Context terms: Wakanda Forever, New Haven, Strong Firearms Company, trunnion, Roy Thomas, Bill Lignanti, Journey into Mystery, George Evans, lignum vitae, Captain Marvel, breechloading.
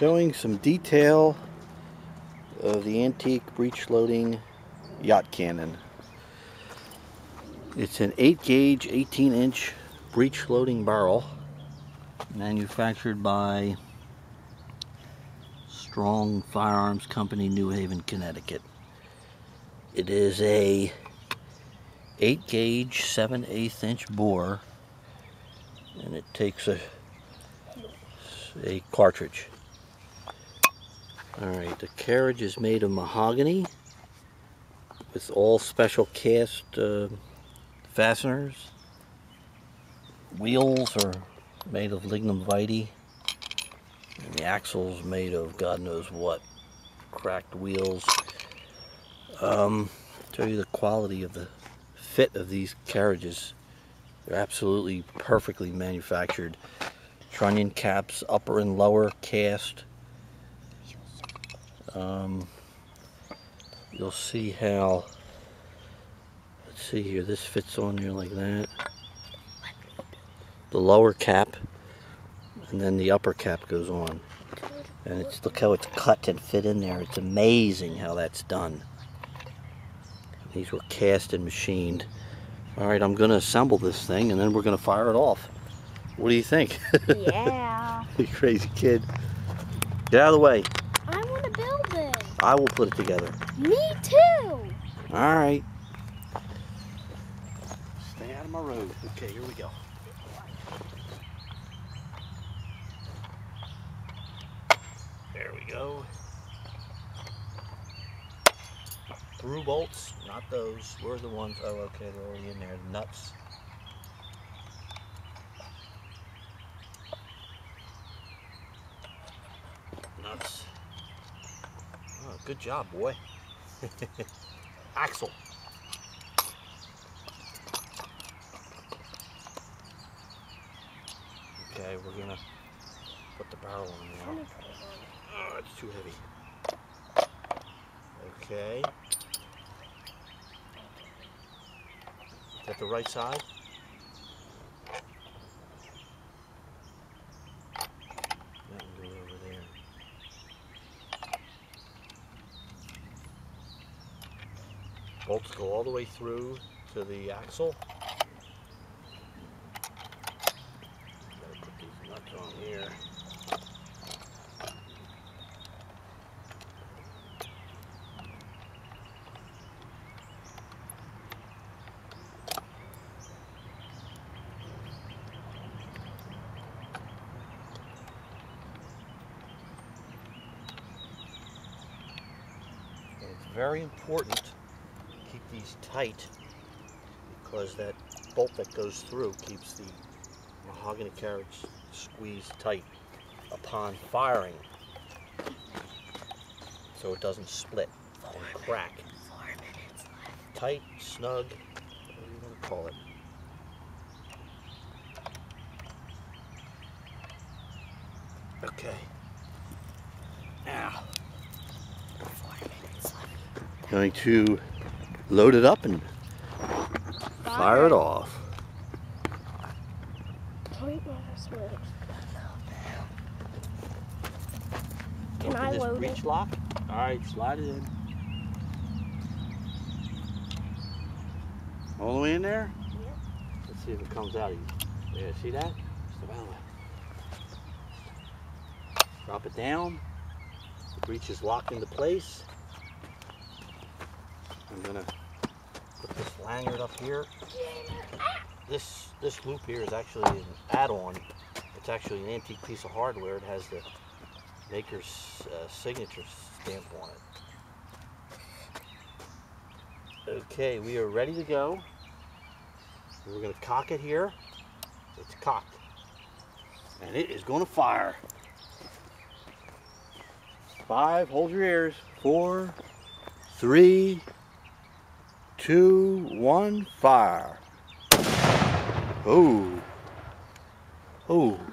showing some detail of the antique breech-loading yacht cannon. It's an 8-gauge, 18-inch breech-loading barrel manufactured by Strong Firearms Company, New Haven, Connecticut. It is a 8-gauge, 7/8-inch bore, and it takes a cartridge. Alright, the carriage is made of mahogany with all special cast fasteners. Wheels are made of lignum vitae, and the axle's made of God knows what, cracked wheels. Show you the quality of the fit of these carriages. They're absolutely perfectly manufactured. Trunnion caps, upper and lower cast. You'll see how, let's see here, this fits on here like that. The lower cap, and then the upper cap goes on. And it's, look how it's cut and fit in there. It's amazing how that's done. These were cast and machined. Alright, I'm going to assemble this thing and then we're going to fire it off. What do you think? Yeah. You crazy kid. Get out of the way. I want to build it. I will put it together. Me too. Alright. Stay out of my road. Okay, here we go. There we go. Through bolts, not those. Where are the ones? Oh, okay, they're already in there. Nuts. Nuts. Oh, good job, boy. Axle. Okay, we're gonna put the barrel on now. Oh, it's too heavy. Okay. Is that the right side? That one goes over there. Bolts go all the way through to the axle. Gotta put these nuts on here. Very important to keep these tight because that bolt that goes through keeps the mahogany carriage squeezed tight upon firing so it doesn't split and crack. 4 minutes left. Tight, snug, whatever you want to call it. Okay. Now, going to load it up and fire it off. Can I load it? Open this breech lock. All right, slide it in. All the way in there? Yep. Let's see if it comes out of you. Yeah, see that? Step out of the way. Drop it down. The breech is locked into place. I'm gonna put this lanyard up here. This loop here is actually an add-on. It's actually an antique piece of hardware. It has the maker's signature stamp on it. Okay, we are ready to go. We're gonna cock it here. It's cocked, and it is gonna fire. 5, hold your ears. 4, 3, 2, 1, fire. Oh. Oh.